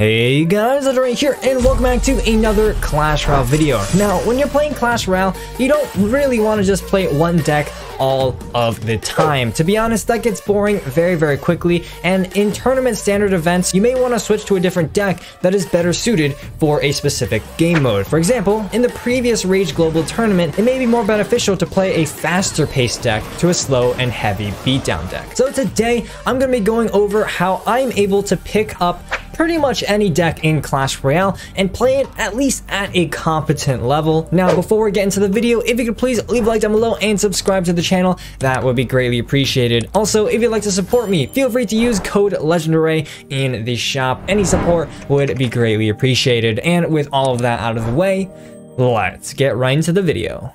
Hey guys, Legendaray here and welcome back to another Clash Royale video. Now, when you're playing Clash Royale, you don't really want to just play one deck all of the time. To be honest, that gets boring very quickly, and in tournament standard events, you may want to switch to a different deck that is better suited for a specific game mode. For example, in the previous Rage Global Tournament, it may be more beneficial to play a faster paced deck to a slow and heavy beatdown deck. So today, I'm going to be going over how I'm able to pick up pretty much any deck in Clash Royale and play it at least at a competent level. Now, before we get into the video, if you could please leave a like down below and subscribe to the channel, that would be greatly appreciated. Also, if you'd like to support me, feel free to use code Legendaray in the shop. Any support would be greatly appreciated. And with all of that out of the way, let's get right into the video.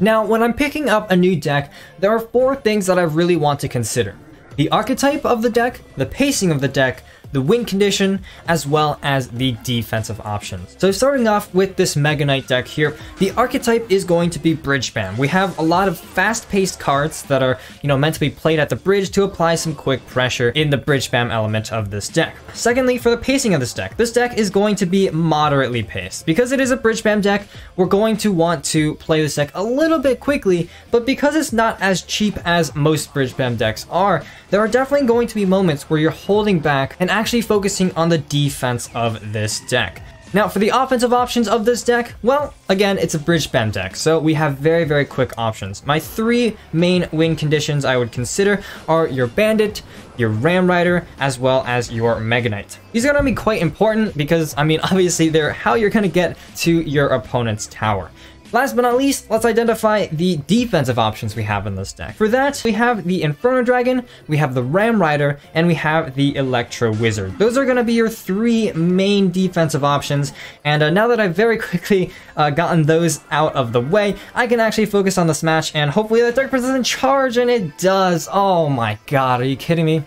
Now, when I'm picking up a new deck, there are four things that I really want to consider: the archetype of the deck, the pacing of the deck, the win condition, as well as the defensive options. So starting off with this Mega Knight deck here, the archetype is going to be Bridge Bam. We have a lot of fast-paced cards that are, meant to be played at the bridge to apply some quick pressure in the Bridge Bam element of this deck. Secondly, for the pacing of this deck is going to be moderately paced. Because it is a Bridge Bam deck, we're going to want to play this deck a little bit quickly, but because it's not as cheap as most Bridge Bam decks are, there are definitely going to be moments where you're holding back and actually focusing on the defense of this deck. Now, for the offensive options of this deck, well, again, it's a Bridge Bam deck, so we have very quick options. My three main win conditions I would consider are your Bandit, your Ram Rider, as well as your Mega Knight. These are going to be quite important because, obviously they're how you're going to get to your opponent's tower. Last but not least, let's identify the defensive options we have in this deck. For that, we have the Inferno Dragon, we have the Ram Rider, and we have the Electro Wizard. Those are going to be your three main defensive options, and now that I've very quickly gotten those out of the way, I can actually focus on this match, and hopefully the Dark Prince doesn't charge, and it does. Oh my god, are you kidding me?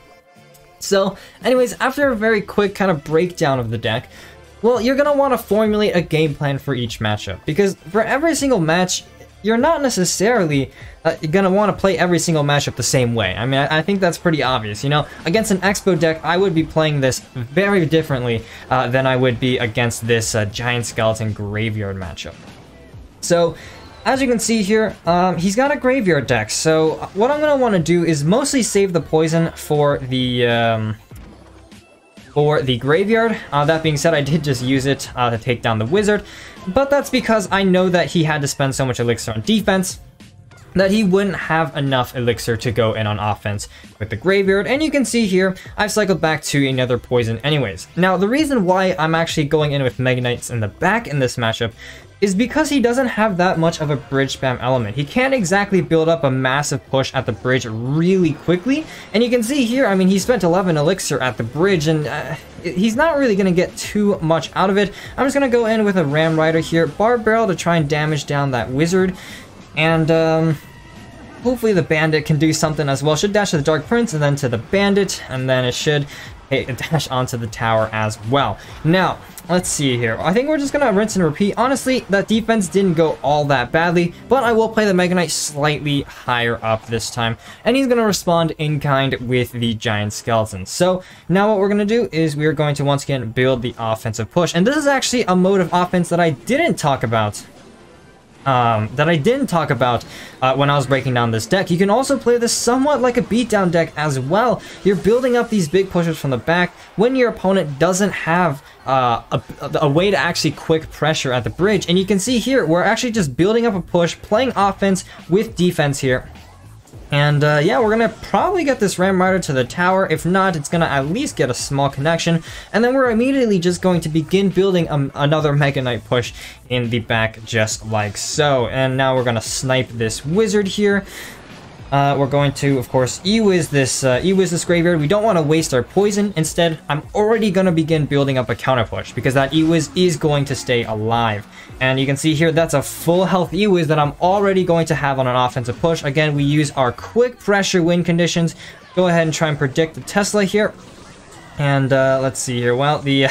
So, anyways, after a very quick kind of breakdown of the deck, well, you're going to want to formulate a game plan for each matchup, because for every single match, you're not necessarily going to want to play every single matchup the same way. I think that's pretty obvious, Against an Expo deck, I would be playing this very differently than I would be against this Giant Skeleton Graveyard matchup. So, as you can see here, he's got a Graveyard deck, so what I'm going to want to do is mostly save the poison for the Graveyard. That being said, I did just use it to take down the Wizard, but that's because I know that he had to spend so much elixir on defense that he wouldn't have enough elixir to go in on offense with the Graveyard, and you can see here, I've cycled back to another poison anyways. Now, the reason why I'm actually going in with Mega Knights in the back in this matchup is because he doesn't have that much of a Bridge Bam element. He can't exactly build up a massive push at the bridge really quickly, and you can see here, he spent 11 elixir at the bridge, and he's not really going to get too much out of it. I'm just going to go in with a Ram Rider here, Bar Barrel to try and damage down that Wizard, and hopefully the Bandit can do something as well. Should dash to the Dark Prince and then to the Bandit, and then it should dash onto the tower as well. Now, let's see here. I think we're just going to rinse and repeat. Honestly, that defense didn't go all that badly, but I will play the Mega Knight slightly higher up this time, and he's going to respond in kind with the Giant Skeleton. So now what we're going to do is we're going to once again build the offensive push, and this is actually a mode of offense that I didn't talk about when I was breaking down this deck. You can also play this somewhat like a beatdown deck as well. You're building up these big pushes from the back when your opponent doesn't have a way to actually quick pressure at the bridge. And you can see here, we're actually just building up a push, playing offense with defense here. And yeah, we're going to probably get this Ram Rider to the tower. If not, it's going to at least get a small connection. And then we're immediately just going to begin building another Mega Knight push in the back, just like so. And now we're going to snipe this Wizard here. We're going to, of course, E-Wiz this Graveyard. We don't want to waste our poison. Instead, I'm already going to begin building up a counter push, because that E-Wiz is going to stay alive. And you can see here, that's a full health E-Wiz that I'm already going to have on an offensive push. Again, we use our quick pressure win conditions. Go ahead and try and predict the Tesla here. And let's see here. Well, the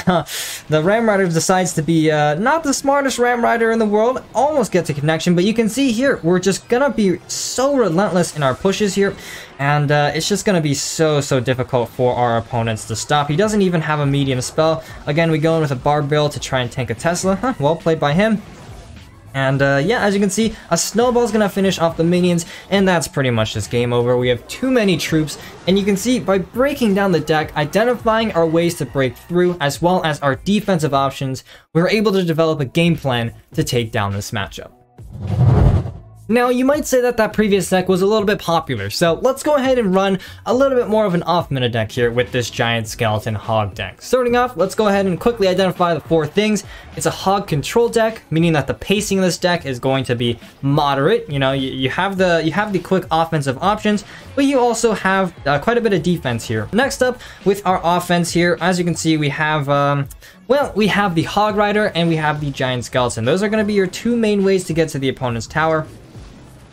Ram Rider decides to be not the smartest Ram Rider in the world. Almost gets a connection, but you can see here, we're just gonna be so relentless in our pushes here. And it's just gonna be so difficult for our opponents to stop. He doesn't even have a medium spell. Again, we go in with a Bar Barrel to try and tank a Tesla. Huh, well played by him. And yeah, as you can see, a snowball's gonna finish off the minions, and that's pretty much just game over. We have too many troops, and you can see by breaking down the deck, identifying our ways to break through, as well as our defensive options, we're able to develop a game plan to take down this matchup. Now, you might say that that previous deck was a little bit popular, so let's go ahead and run a little bit more of an off-meta deck here with this Giant Skeleton Hog deck. Starting off, let's go ahead and quickly identify the four things. It's a Hog control deck, meaning that the pacing of this deck is going to be moderate. You know, you have the quick offensive options, but you also have quite a bit of defense here. Next up, with our offense here, as you can see, we have... well, we have the Hog Rider and we have the Giant Skeleton. Those are going to be your two main ways to get to the opponent's tower.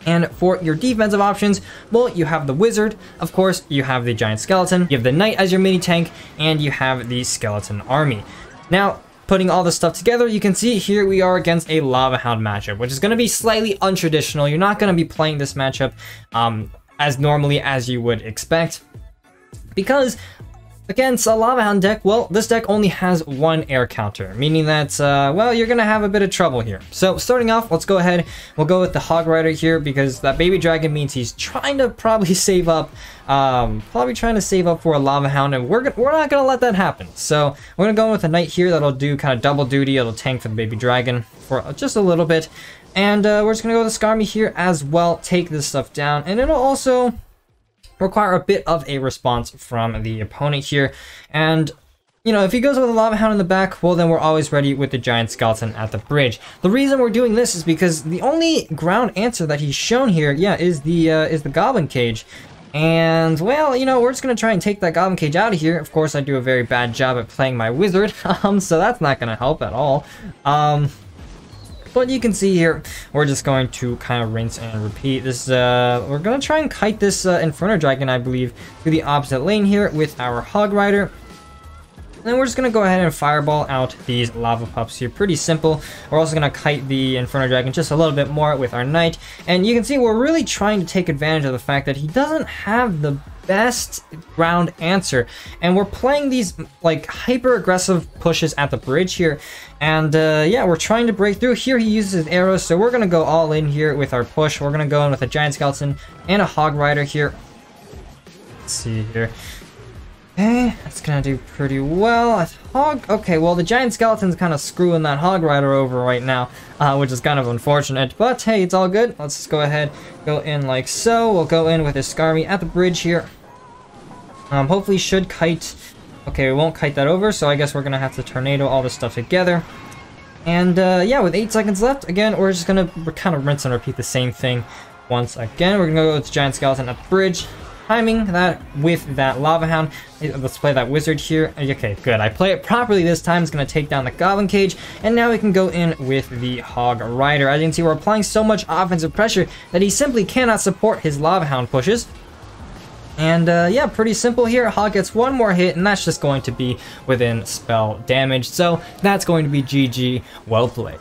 And for your defensive options, well, you have the Wizard, of course, you have the Giant Skeleton, you have the Knight as your mini tank, and you have the Skeleton Army. Now, putting all this stuff together, you can see here we are against a Lava Hound matchup, which is going to be slightly untraditional. You're not going to be playing this matchup as normally as you would expect, because... against a Lava Hound deck, well, this deck only has one air counter, meaning that, well, you're going to have a bit of trouble here. So, starting off, let's go ahead, we'll go with the Hog Rider here, because that Baby Dragon means he's trying to probably save up, for a Lava Hound, and we're not going to let that happen. So, we're going to go with a Knight here that'll do kind of double duty, it'll tank for the Baby Dragon for just a little bit, and we're just going to go with the Skarmy here as well, take this stuff down, and it'll also... require a bit of a response from the opponent here. And, you know, if he goes with a Lava Hound in the back, well, then we're always ready with the Giant Skeleton at the bridge. The reason we're doing this is because the only ground answer that he's shown here, yeah, is the Goblin Cage. And, well, you know, we're just going to try and take that Goblin Cage out of here. Of course, I do a very bad job at playing my Wizard, so that's not going to help at all. But you can see here, we're just going to kind of rinse and repeat this. We're going to try and kite this Inferno Dragon, I believe, to the opposite lane here with our Hog Rider. And then we're just going to go ahead and fireball out these Lava Pups here. Pretty simple. We're also going to kite the Inferno Dragon just a little bit more with our Knight. And you can see we're really trying to take advantage of the fact that he doesn't have the best ground answer. And we're playing these, like, hyper-aggressive pushes at the bridge here. And, yeah, we're trying to break through. Here he uses his arrows, so we're going to go all in here with our push. We're going to go in with a Giant Skeleton and a Hog Rider here. Let's see here. Okay, that's gonna do pretty well. Okay, well, the Giant Skeleton's kind of screwing that Hog Rider over right now, which is kind of unfortunate, but hey, it's all good. Let's just go ahead, go in like so. We'll go in with his Skarmy at the bridge here. Hopefully should kite... okay, we won't kite that over, so I guess we're gonna have to tornado all this stuff together. And, yeah, with 8 seconds left, again, we're just gonna kind of rinse and repeat the same thing once again. We're gonna go with the Giant Skeleton at the bridge. Timing that with that Lava Hound. Let's play that Wizard here. Okay, good. I play it properly this time. It's going to take down the Goblin Cage. And now we can go in with the Hog Rider. As you can see, we're applying so much offensive pressure that he simply cannot support his Lava Hound pushes. And yeah, pretty simple here. Hog gets one more hit, and that's just going to be within spell damage. So that's going to be GG. Well played.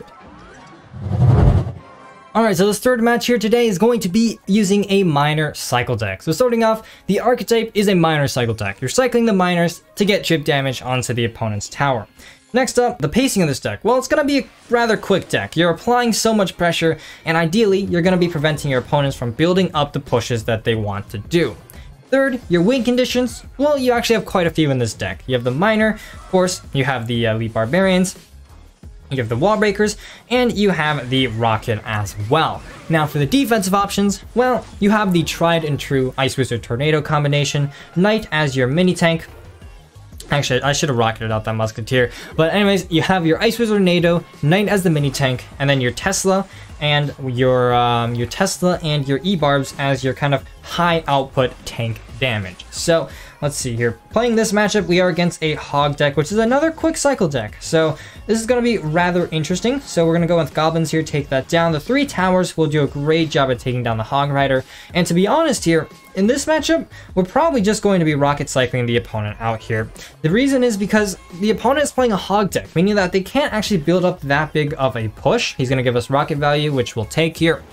Alright, so this third match here today is going to be using a Miner cycle deck. So starting off, the archetype is a Miner cycle deck. You're cycling the Miners to get chip damage onto the opponent's tower. Next up, the pacing of this deck. Well, it's going to be a rather quick deck. You're applying so much pressure, and ideally, you're going to be preventing your opponents from building up the pushes that they want to do. Third, your win conditions. Well, you actually have quite a few in this deck. You have the Miner, of course, you have the Elite Barbarians, you have the Wall Breakers, and you have the Rocket as well. Now for the defensive options, well, you have the tried and true Ice Wizard Tornado combination, Knight as your mini tank. Actually, I should have rocketed out that Musketeer. But anyways, you have your Ice Wizard Tornado, Knight as the mini tank, and then your Tesla and your E-Barbs as your kind of high output tank damage. So let's see here. Playing this matchup, we are against a Hog deck, which is another quick cycle deck. So this is going to be rather interesting. So we're going to go with Goblins here, take that down. The three towers will do a great job at taking down the Hog Rider. And to be honest here, in this matchup, we're probably just going to be rocket cycling the opponent out here. The reason is because the opponent is playing a Hog deck, meaning that they can't actually build up that big of a push. He's going to give us rocket value, which we'll take here.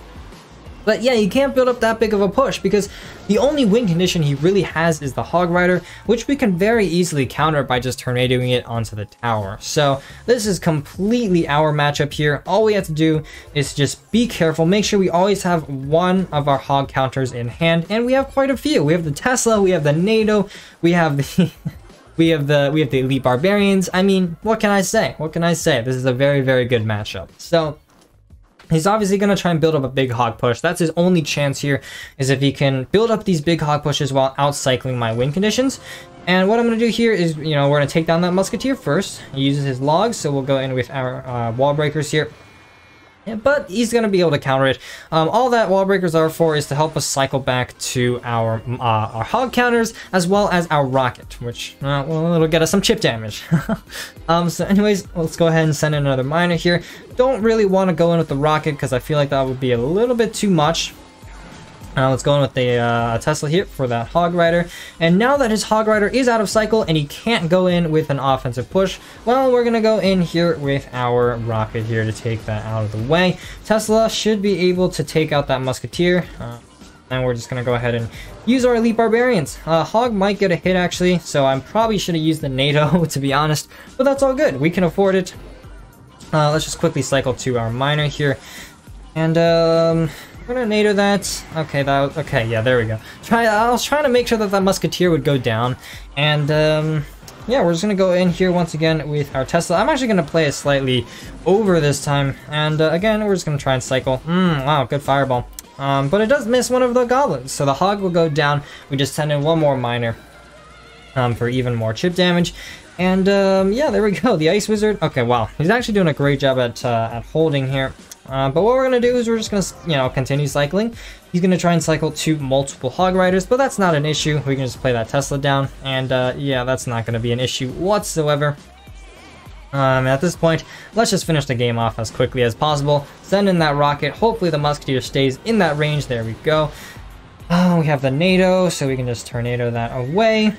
But yeah, you can't build up that big of a push because the only win condition he really has is the Hog Rider, which we can very easily counter by just tornadoing it onto the tower. So this is completely our matchup here. All we have to do is just be careful. Make sure we always have one of our Hog counters in hand, and we have quite a few. We have the Tesla, we have the Tornado, we have the... We have the Elite Barbarians. I mean, what can I say? What can I say? This is a very, very good matchup. So he's obviously going to try and build up a big Hog push. That's his only chance here, is if he can build up these big Hog pushes while outcycling my win conditions. And what I'm going to do here is, you know, we're going to take down that Musketeer first. He uses his logs, so we'll go in with our Wall Breakers here. But he's going to be able to counter it. All that Wall Breakers are for is to help us cycle back to our Hog counters, as well as our Rocket, which, well, it'll get us some chip damage. So anyways, let's go ahead and send in another Miner here. Don't really want to go in with the Rocket, because I feel like that would be a little bit too much. Let's go in with the Tesla here for that Hog Rider. And now that his Hog Rider is out of cycle and he can't go in with an offensive push, well, we're going to go in here with our Rocket here to take that out of the way. Tesla should be able to take out that Musketeer. And we're just going to go ahead and use our Elite Barbarians. Hog might get a hit, actually, so I probably should have used the NATO, to be honest. But that's all good. We can afford it. Let's just quickly cycle to our Miner here. And... we're gonna NATO that. Okay, yeah, there we go. I was trying to make sure that that Musketeer would go down, and yeah, we're just gonna go in here once again with our Tesla. I'm actually gonna play it slightly over this time, and again, we're just gonna try and cycle. Wow, good fireball. But it does miss one of the Goblins, so the Hog will go down. We just send in one more Miner for even more chip damage. And yeah, there we go. The Ice Wizard. Okay, wow, he's actually doing a great job at holding here. But what we're going to do is we're just going to, continue cycling. He's going to try and cycle to multiple Hog Riders, but that's not an issue. We can just play that Tesla down, and yeah, that's not going to be an issue whatsoever. At this point, let's just finish the game off as quickly as possible. Send in that Rocket. Hopefully the Musketeer stays in that range. There we go. We have the NATO, so we can just tornado that away.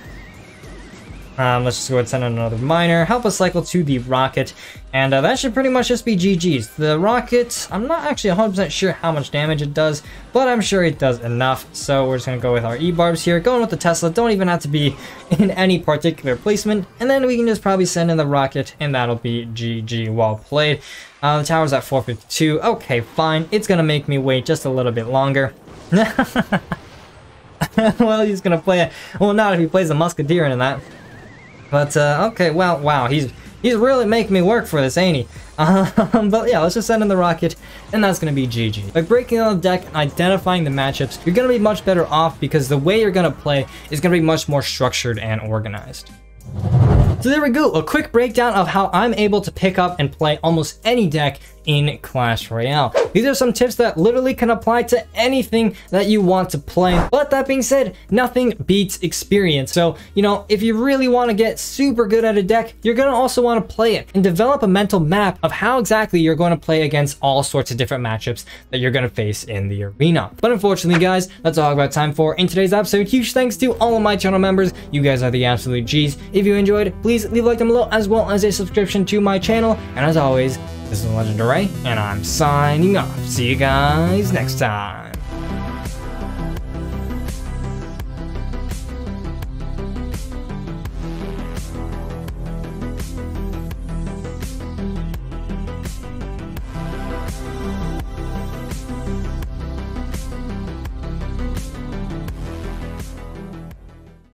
Let's just go ahead and send in another Miner. Help us cycle to the Rocket. And that should pretty much just be GG's. The Rocket, I'm not actually 100% sure how much damage it does, but I'm sure it does enough. So we're just going to go with our E-Barbs here. Going with the Tesla. Don't even have to be in any particular placement. And then we can just probably send in the Rocket, and that'll be GG. Well played. The tower's at 452. Okay, fine. It's going to make me wait just a little bit longer. Well, he's going to play it. Well, not if he plays the Musketeer into that. But, okay, well, wow, he's really making me work for this, ain't he? But yeah, let's just send in the Rocket, and that's going to be GG. By breaking down the deck and identifying the matchups, you're going to be much better off because the way you're going to play is going to be much more structured and organized. So there we go, a quick breakdown of how I'm able to pick up and play almost any deck in Clash Royale. These are some tips that literally can apply to anything that you want to play. But that being said, nothing beats experience. So, you know, if you really want to get super good at a deck, you're going to also want to play it and develop a mental map of how exactly you're going to play against all sorts of different matchups that you're going to face in the arena. But unfortunately, guys, that's all I've got time for in today's episode. Huge thanks to all of my channel members. You guys are the absolute G's. If you enjoyed, please leave a like down below, as well as a subscription to my channel. And as always, this is Legendaray, and I'm signing off. See you guys next time.